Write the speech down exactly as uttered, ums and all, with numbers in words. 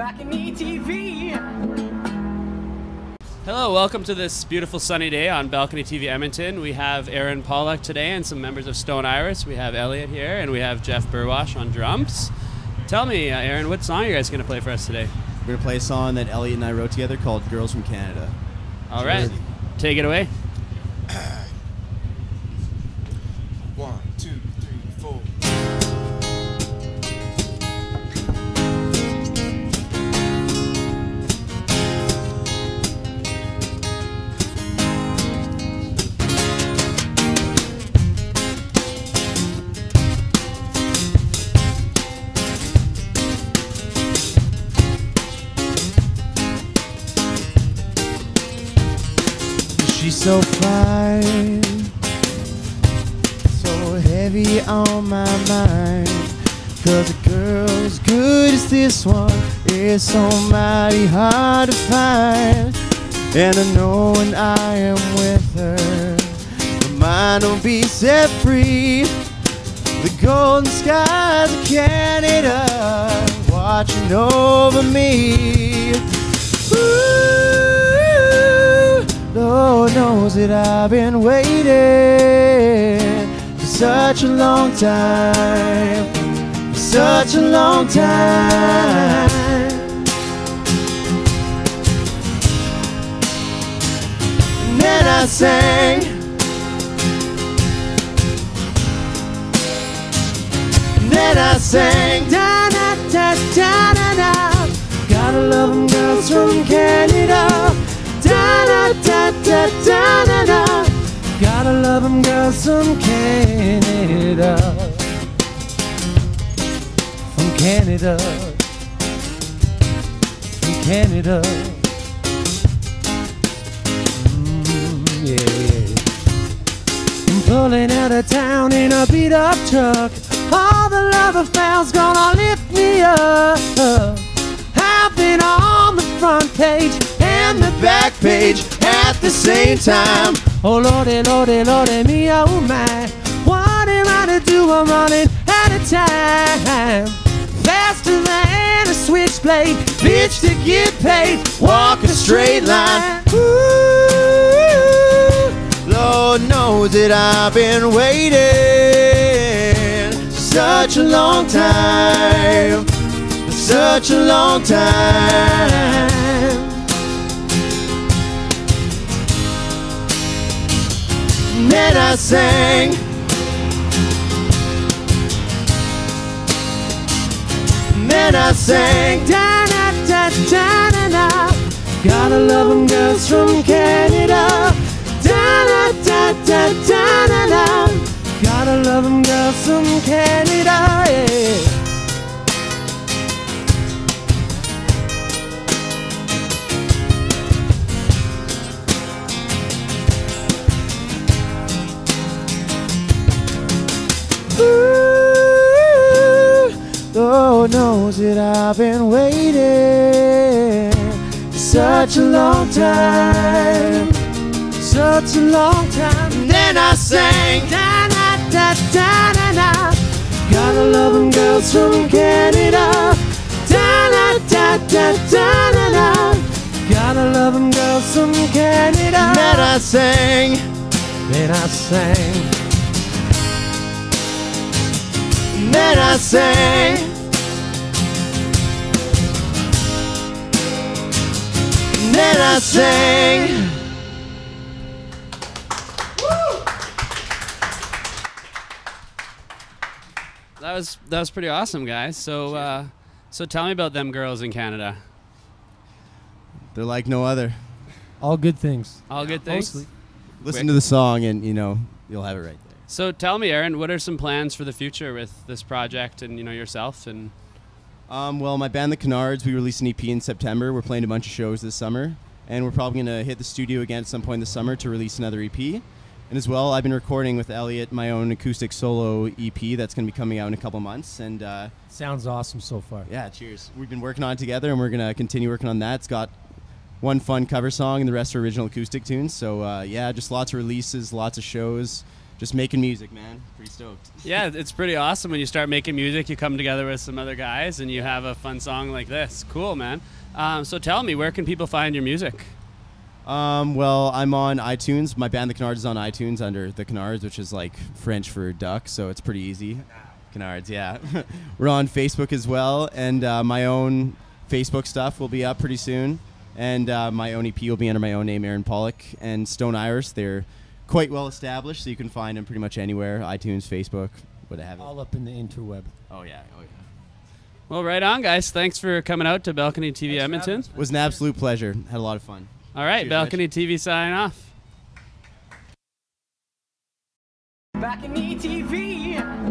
Balcony T V. Hello, welcome to this beautiful sunny day on Balcony T V Edmonton. We have Aaron Pollock today and some members of Stone Iris. We have Elliot here and we have Jeff Burwash on drums. Tell me, uh, Aaron, what song are you guys going to play for us today? We're going to play a song that Elliot and I wrote together called Girls from Canada. All right. Cheers. Take it away. One, two, three, four. She's so fine, so heavy on my mind, 'cause a girl as good as this one is so mighty hard to find. And I know when I am with her, my mind will be set free. The golden skies of Canada watching over me. Ooh. Lord knows that I've been waiting for such a long time, for such a long time. And then I sang, and then I sang, da da da da da da. Gotta love 'em girls from Canada. Da, da, da, da, da, da. Gotta love 'em girls from Canada, from Canada, from Canada. Mm, yeah. I'm pulling out of town in a beat up truck. All the love I found's gonna lift me up. I've been on the front page, the back page at the same time. Oh Lordy, Lordy, Lordy, me, oh my, what am I to do? I'm running out of time. Faster than a switchblade, bitch to get paid, walk a straight line. Ooh, Lord knows that I've been waiting such a long time, such a long time. And then I sang, and then I sang, da da da da da da. Gotta love 'em girls from Canada, da da da da da da da. Gotta love 'em girls from Canada, yeah. Lord knows that I've been waiting such a long time, such a long time. And then I sang, da da da da da da. Gotta love 'em girls from Canada, da da da da da da da. Gotta love 'em girls from Canada. And then I sang, then I sang. And then I sang, and then I sang. That was that was pretty awesome, guys. So uh, so tell me about them girls in Canada. They're like no other. All good things. All good things. Mostly. Listen Quick. to the song, and you know you'll have it right there. So tell me, Aaron, what are some plans for the future with this project and, you know, yourself? And um, well, my band, The Canards, we released an E P in September. We're playing a bunch of shows this summer, and we're probably going to hit the studio again at some point this summer to release another E P. And as well, I've been recording with Elliot my own acoustic solo E P that's going to be coming out in a couple months. And uh, sounds awesome so far. Yeah, cheers. We've been working on it together, and we're going to continue working on that. It's got one fun cover song, and the rest are original acoustic tunes. So uh, yeah, just lots of releases, lots of shows. just making music, man. Pretty stoked. Yeah, it's pretty awesome when you start making music, you come together with some other guys and you have a fun song like this. Cool, man. Um, so tell me, where can people find your music? Um, well, I'm on iTunes. My band, The Canards, is on iTunes under The Canards, which is like French for duck, so it's pretty easy. Canards, yeah. We're on Facebook as well, and uh, my own Facebook stuff will be up pretty soon. And uh, my own E P will be under my own name, Aaron Pollock. And Stone Iris, they're quite well established, so you can find them pretty much anywhere, iTunes, Facebook, what have you. All up in the interweb. Oh, yeah. Oh, yeah. Well, right on, guys. Thanks for coming out to Balcony T V Thanks, Edmonton. It was an absolute pleasure. Had a lot of fun. All right, cheers, Balcony Mitch. T V signing off. Balcony T V.